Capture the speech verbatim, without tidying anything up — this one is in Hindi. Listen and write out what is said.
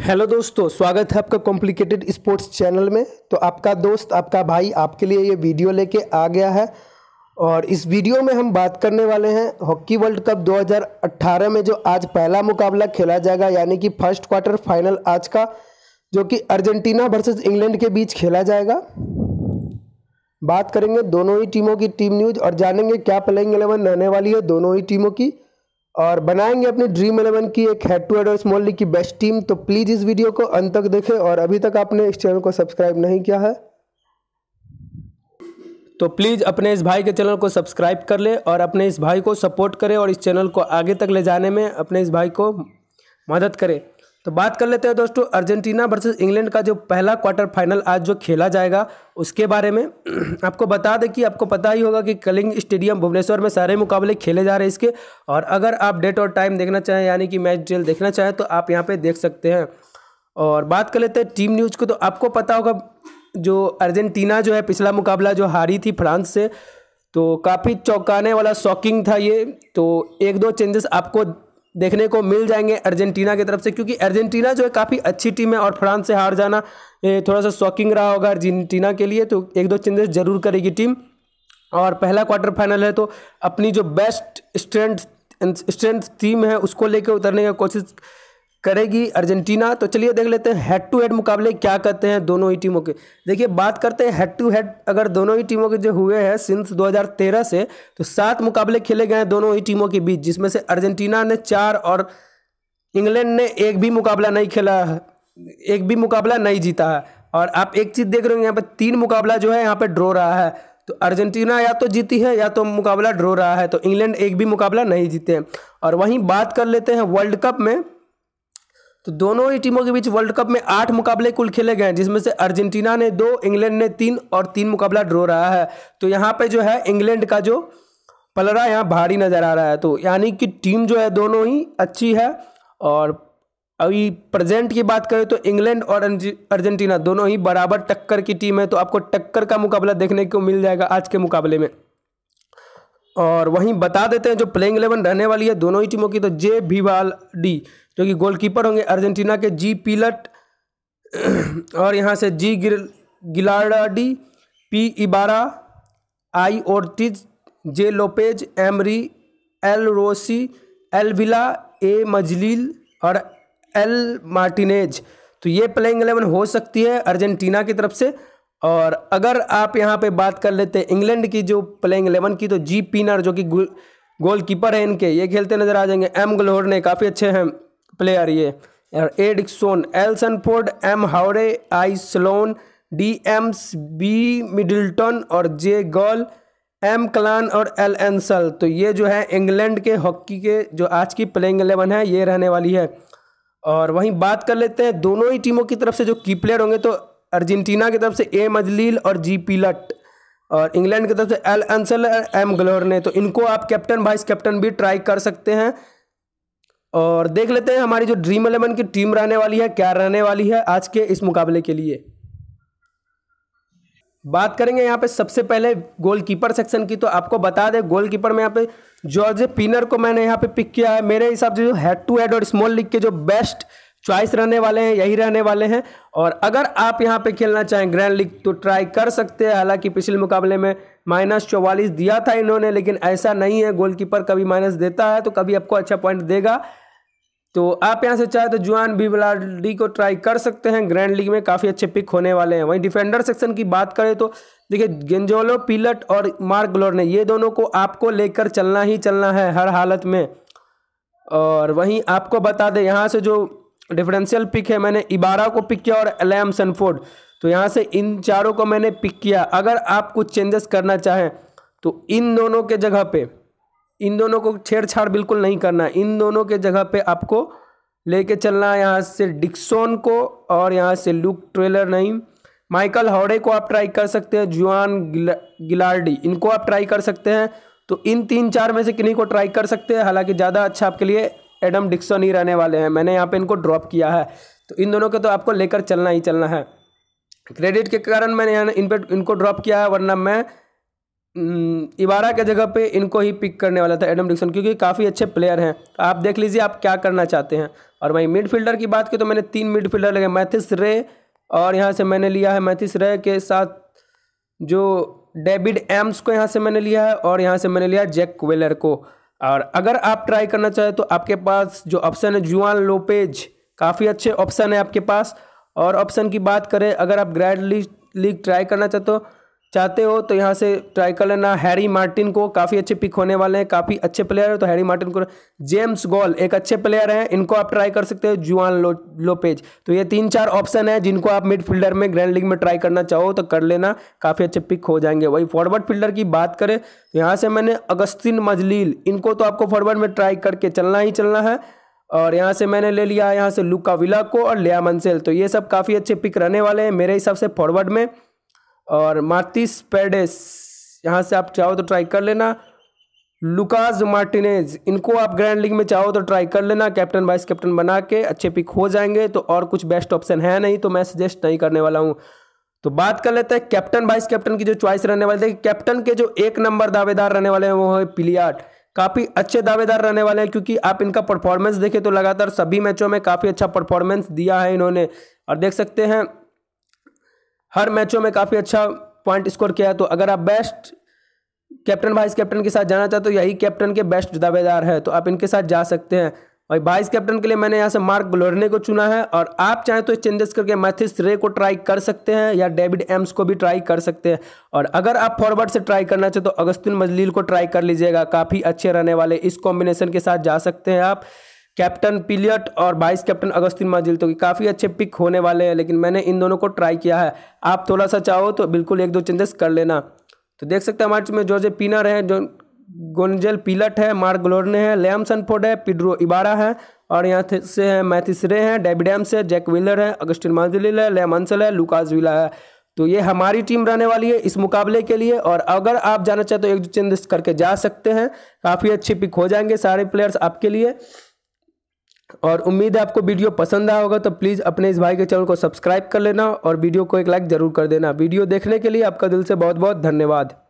हेलो दोस्तों, स्वागत है आपका कॉम्प्लिकेटेड स्पोर्ट्स चैनल में। तो आपका दोस्त, आपका भाई आपके लिए ये वीडियो लेके आ गया है और इस वीडियो में हम बात करने वाले हैं हॉकी वर्ल्ड कप दो हज़ार अठारह में जो आज पहला मुकाबला खेला जाएगा, यानी कि फर्स्ट क्वार्टर फाइनल आज का, जो कि अर्जेंटीना वर्सेस इंग्लैंड के बीच खेला जाएगा। बात करेंगे दोनों ही टीमों की टीम न्यूज़ और जानेंगे क्या प्लेइंग इलेवन रहने वाली है दोनों ही टीमों की, और बनाएंगे अपनी ड्रीम इलेवन की एक हेड टू हेड और स्मॉल लीग की बेस्ट टीम। तो प्लीज़ इस वीडियो को अंत तक देखें और अभी तक आपने इस चैनल को सब्सक्राइब नहीं किया है तो प्लीज़ अपने इस भाई के चैनल को सब्सक्राइब कर ले और अपने इस भाई को सपोर्ट करें और इस चैनल को आगे तक ले जाने में अपने इस भाई को मदद करें। तो बात कर लेते हैं दोस्तों अर्जेंटीना वर्सेस इंग्लैंड का जो पहला क्वार्टर फाइनल आज जो खेला जाएगा उसके बारे में। आपको बता दें कि आपको पता ही होगा कि कलिंग स्टेडियम भुवनेश्वर में सारे मुकाबले खेले जा रहे हैं इसके, और अगर आप डेट और टाइम देखना चाहें यानी कि मैच डिटेल देखना चाहें तो आप यहाँ पर देख सकते हैं। और बात कर लेते हैं टीम न्यूज़ को, तो आपको पता होगा जो अर्जेंटीना जो है पिछला मुकाबला जो हारी थी फ्रांस से, तो काफ़ी चौंकाने वाला शॉकिंग था ये। तो एक दो चेंजेस आपको देखने को मिल जाएंगे अर्जेंटीना की तरफ से, क्योंकि अर्जेंटीना जो है काफ़ी अच्छी टीम है और फ्रांस से हार जाना थोड़ा सा शॉकिंग रहा होगा अर्जेंटीना के लिए। तो एक दो चेंजेस जरूर करेगी टीम, और पहला क्वार्टर फाइनल है तो अपनी जो बेस्ट स्ट्रेंथ स्ट्रेंथ टीम है उसको लेकर उतरने की कोशिश करेगी अर्जेंटीना। तो चलिए देख लेते हैं हेड टू हेड मुकाबले क्या करते हैं दोनों ही टीमों के। देखिए बात करते हैं हेड टू हेड अगर दोनों ही टीमों के जो हुए हैं सिंस दो हज़ार तेरह से, तो सात मुकाबले खेले गए हैं दोनों ही टीमों के बीच, जिसमें से अर्जेंटीना ने चार और इंग्लैंड ने एक भी मुकाबला नहीं खेला है, एक भी मुकाबला नहीं जीता है। और आप एक चीज़ देख रहे हो यहाँ पर तीन मुकाबला जो है यहाँ पर ड्रॉ रहा है, तो अर्जेंटीना या तो जीती है या तो मुकाबला ड्रॉ रहा है, तो इंग्लैंड एक भी मुकाबला नहीं जीते हैं। और वहीं बात कर लेते हैं वर्ल्ड कप में, तो दोनों ही टीमों के बीच वर्ल्ड कप में आठ मुकाबले कुल खेले गए हैं, जिसमें से अर्जेंटीना ने दो, इंग्लैंड ने तीन और तीन मुकाबला ड्रॉ रहा है। तो यहाँ पे जो है इंग्लैंड का जो पलड़ा यहाँ भारी नज़र आ रहा है। तो यानी कि टीम जो है दोनों ही अच्छी है, और अभी प्रेजेंट की बात करें तो इंग्लैंड और अर्जेंटीना दोनों ही बराबर टक्कर की टीम है, तो आपको टक्कर का मुकाबला देखने को मिल जाएगा आज के मुकाबले में। और वहीं बता देते हैं जो प्लेइंग इलेवन रहने वाली है दोनों ही टीमों की, तो जे विवाल्डी जो कि गोलकीपर होंगे अर्जेंटीना के, जी पिलट और यहाँ से G Gilardi, P Ibarra, I Ortiz, J Lopez, Emery, L Rossi, L Villa, A Mazleel और एल मार्टिनेज। तो ये प्लेइंग इलेवन हो सकती है अर्जेंटीना की तरफ से। और अगर आप यहाँ पे बात कर लेते हैं इंग्लैंड की जो प्लेइंग इलेवन की, तो जी पिनर जो कि गोलकीपर है इनके, ये खेलते नजर आ जाएंगे। एम ग्लोहर्न काफ़ी अच्छे हैं प्लेयर ये, और A Dixon, L Sanford, M Havre, I Sloan, D Ames, B Middleton और जे गॉल, एम कलन और एल एंसल। तो ये जो है इंग्लैंड के हॉकी के जो आज की प्लेइंग इलेवन है ये रहने वाली है। और वहीं बात कर लेते हैं दोनों ही टीमों की तरफ से जो की प्लेयर होंगे, तो अर्जेंटीना की तरफ से ए मजलील और जी पिलट, और इंग्लैंड की तरफ से एल अंसल, एम ग्लोहर ने, तो इनको आप कैप्टन वाइस कैप्टन भी ट्राई कर सकते हैं। और देख लेते हैं हमारी जो ड्रीम इलेवन की टीम रहने वाली है क्या रहने वाली है आज के इस मुकाबले के लिए। बात करेंगे यहाँ पे सबसे पहले गोलकीपर सेक्शन की, तो आपको बता दें गोलकीपर में यहाँ पे जॉर्ज पिनर को मैंने यहाँ पे पिक किया है। मेरे हिसाब से जो हेड टू हेड और स्मॉल लीग के जो बेस्ट चॉइस रहने वाले हैं यही रहने वाले हैं, और अगर आप यहाँ पे खेलना चाहें ग्रैंड लीग तो ट्राई कर सकते हैं। हालांकि पिछले मुकाबले में माइनस चौवालीस दिया था इन्होंने, लेकिन ऐसा नहीं है, गोलकीपर कभी माइनस देता है तो कभी आपको अच्छा पॉइंट देगा। तो आप यहाँ से चाहे तो जुआन विवाल्डी को ट्राई कर सकते हैं, ग्रैंड लीग में काफ़ी अच्छे पिक होने वाले हैं। वहीं डिफेंडर सेक्शन की बात करें तो देखिए गेंजोलो पिलट और मार्क ग्लोर्न, ये दोनों को आपको लेकर चलना ही चलना है हर हालत में। और वहीं आपको बता दें यहाँ से जो डिफरेंशियल पिक है, मैंने इबारा को पिक किया और लैम सनफोर्ड, तो यहाँ से इन चारों को मैंने पिक किया। अगर आप कुछ चेंजेस करना चाहें तो इन दोनों के जगह पे, इन दोनों को छेड़छाड़ बिल्कुल नहीं करना, इन दोनों के जगह पे आपको लेके चलना है यहाँ से डिक्सन को, और यहाँ से लुक ट्रेलर नहीं, माइकल हावड़े को आप ट्राई कर सकते हैं, जुआन गिलार्डी, इनको आप ट्राई कर सकते हैं। तो इन तीन चार में से किन्हीं को ट्राई कर सकते हैं, हालाँकि ज़्यादा अच्छा आपके लिए एडम डिक्सन ही रहने वाले हैं, मैंने यहाँ पे इनको ड्रॉप किया है। तो इन दोनों के तो आपको लेकर चलना ही चलना है, क्रेडिट के कारण मैंने यहाँ इन पर इनको ड्रॉप किया है, वरना मैं इबारा के जगह पे इनको ही पिक करने वाला था एडम डिक्सन, क्योंकि काफ़ी अच्छे प्लेयर हैं। तो आप देख लीजिए आप क्या करना चाहते हैं। और वहीं मिडफील्डर की बात की तो मैंने तीन मिडफील्डर लगे, मैथिस रे, और यहाँ से मैंने लिया है मैथिस रे के साथ जो डेविड एम्स को यहाँ से मैंने लिया है, और यहाँ से मैंने लिया जैक कोलर को। और अगर आप ट्राई करना चाहें तो आपके पास जो ऑप्शन है जुआन लोपेज, काफ़ी अच्छे ऑप्शन है आपके पास। और ऑप्शन की बात करें, अगर आप ग्रैंड लीग लीग ट्राई करना चाहते हो चाहते हो तो यहाँ से ट्राई कर लेना हैरी मार्टिन को, काफ़ी अच्छे पिक होने वाले हैं, काफ़ी अच्छे प्लेयर है तो हैरी मार्टिन को। जेम्स गॉल एक अच्छे प्लेयर हैं, इनको आप ट्राई कर सकते हो, जुआन लो, लोपेज। तो ये तीन चार ऑप्शन है जिनको आप मिडफील्डर में ग्रैंड लीग में ट्राई करना चाहो तो कर लेना, काफ़ी अच्छे पिक हो जाएंगे। वही फॉरवर्ड फील्डर की बात करें तो यहाँ से मैंने अगस्तिन मजलील, इनको तो आपको फॉरवर्ड में ट्राई करके चलना ही चलना है। और यहाँ से मैंने ले लिया है यहाँ से लुका विला को और लियाम अंसेल। तो ये सब काफ़ी अच्छे पिक रहने वाले हैं मेरे हिसाब से फॉरवर्ड में। और मार्टिस पेरेडेस यहाँ से आप चाहो तो ट्राई कर लेना, लुकास मार्टिनेज इनको आप ग्रैंड लीग में चाहो तो ट्राई कर लेना, कैप्टन वाइस कैप्टन बना के अच्छे पिक हो जाएंगे। तो और कुछ बेस्ट ऑप्शन है नहीं तो मैं सजेस्ट नहीं करने वाला हूँ। तो बात कर लेते हैं कैप्टन वाइस कैप्टन की जो चॉइस रहने वाली थी। कैप्टन के जो एक नंबर दावेदार रहने वाले हैं वो है पिलियाट, काफ़ी अच्छे दावेदार रहने वाले हैं क्योंकि आप इनका परफॉर्मेंस देखें तो लगातार सभी मैचों में काफ़ी अच्छा परफॉर्मेंस दिया है इन्होंने। और देख सकते हैं हर मैचों में काफ़ी अच्छा पॉइंट स्कोर किया है। तो अगर आप बेस्ट कैप्टन वाइस कैप्टन के साथ जाना चाहते हो, यही कैप्टन के बेस्ट दावेदार है तो आप इनके साथ जा सकते हैं। और वाइस कैप्टन के लिए मैंने यहाँ से मार्क ग्लेघोर्न को चुना है। और आप चाहें तो चेंजेस करके मैथिस रे को ट्राई कर सकते हैं या डेविड एम्स को भी ट्राई कर सकते हैं। और अगर आप फॉरवर्ड से ट्राई करना चाहें तो अगस्तिन मजलील को ट्राई कर लीजिएगा, काफ़ी अच्छे रहने वाले, इस कॉम्बिनेशन के साथ जा सकते हैं आप, कैप्टन पिलियट और वाइस कैप्टन अगस्तिन मजलील। तो काफ़ी अच्छे पिक होने वाले हैं, लेकिन मैंने इन दोनों को ट्राई किया है। आप थोड़ा सा चाहो तो बिल्कुल एक दो चेंजेस कर लेना। तो देख सकते हैं हमारे टीम में जो जे पिनर है, जो गोंजलो पिलेट है, मार्क ग्लेघोर्न है, लियाम सैनफोर्ड है, पेड्रो इबारा है, और यहाँ से है मैथिस रे है, डेविड एम्स है, जैक कोलर है, अगस्टिन मजलील है, लियाम अंसेल है, लुकास विला है। तो ये हमारी टीम रहने वाली है इस मुकाबले के लिए। और अगर आप जाना चाहते हो एक दो चेंजेस करके जा सकते हैं, काफ़ी अच्छे पिक हो जाएंगे सारे प्लेयर्स आपके लिए। और उम्मीद है आपको वीडियो पसंद आया होगा, तो प्लीज़ अपने इस भाई के चैनल को सब्सक्राइब कर लेना और वीडियो को एक लाइक ज़रूर कर देना। वीडियो देखने के लिए आपका दिल से बहुत बहुत धन्यवाद।